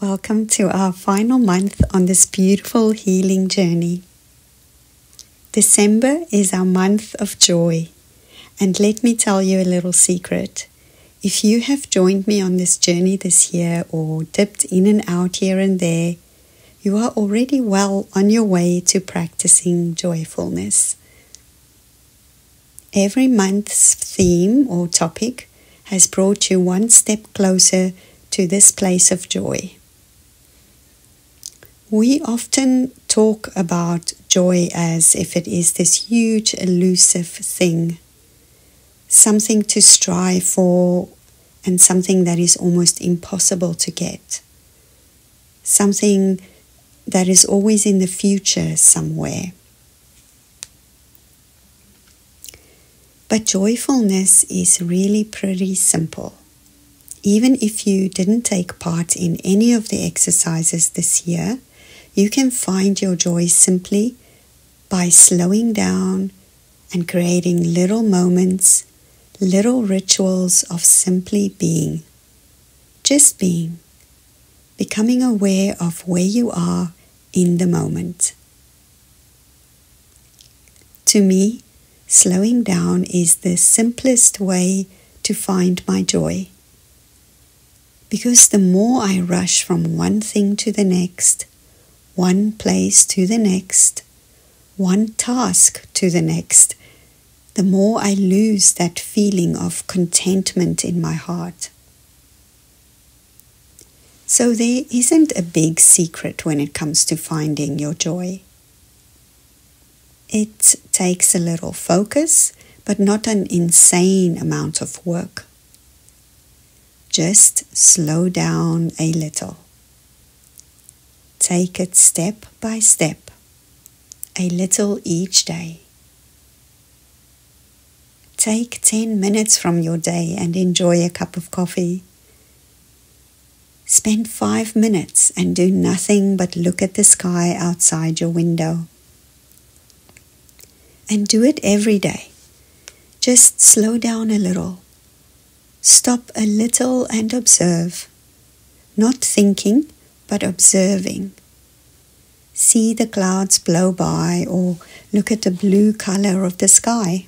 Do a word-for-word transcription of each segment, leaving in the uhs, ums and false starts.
Welcome to our final month on this beautiful healing journey. December is our month of joy, and let me tell you a little secret. If you have joined me on this journey this year or dipped in and out here and there, you are already well on your way to practicing joyfulness. Every month's theme or topic has brought you one step closer to this place of joy. We often talk about joy as if it is this huge, elusive thing, something to strive for and something that is almost impossible to get, something that is always in the future somewhere. But joyfulness is really pretty simple. Even if you didn't take part in any of the exercises this year, you can find your joy simply by slowing down and creating little moments, little rituals of simply being. Just being. Becoming aware of where you are in the moment. To me, slowing down is the simplest way to find my joy. Because the more I rush from one thing to the next, one place to the next, one task to the next, the more I lose that feeling of contentment in my heart. So there isn't a big secret when it comes to finding your joy. It takes a little focus, but not an insane amount of work. Just slow down a little. Take it step by step, a little each day. Take ten minutes from your day and enjoy a cup of coffee. Spend five minutes and do nothing but look at the sky outside your window. And do it every day. Just slow down a little. Stop a little and observe. Not thinking, but observing. See the clouds blow by or look at the blue color of the sky.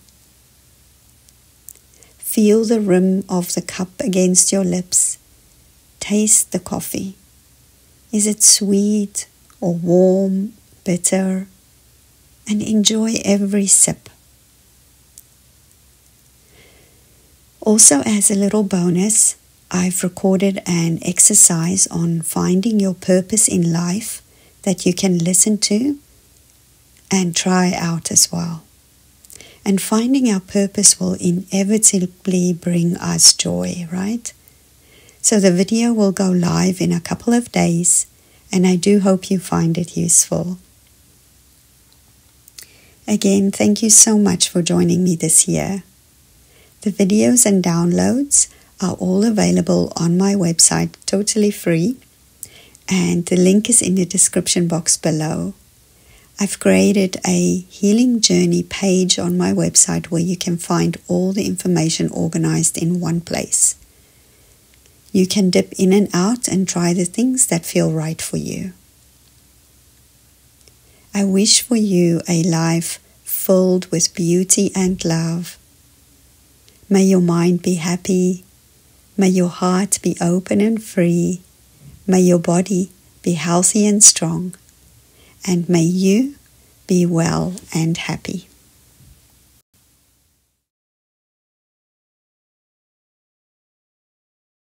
Feel the rim of the cup against your lips. Taste the coffee. Is it sweet or warm, bitter? And enjoy every sip. Also, as a little bonus, I've recorded an exercise on finding your purpose in life that you can listen to and try out as well. And finding our purpose will inevitably bring us joy, right? So the video will go live in a couple of days, and I do hope you find it useful. Again, thank you so much for joining me this year. The videos and downloads are all available on my website, totally free, and the link is in the description box below. I've created a healing journey page on my website where you can find all the information organized in one place. You can dip in and out and try the things that feel right for you. I wish for you a life filled with beauty and love. May your mind be happy. May your heart be open and free. May your body be healthy and strong. And may you be well and happy.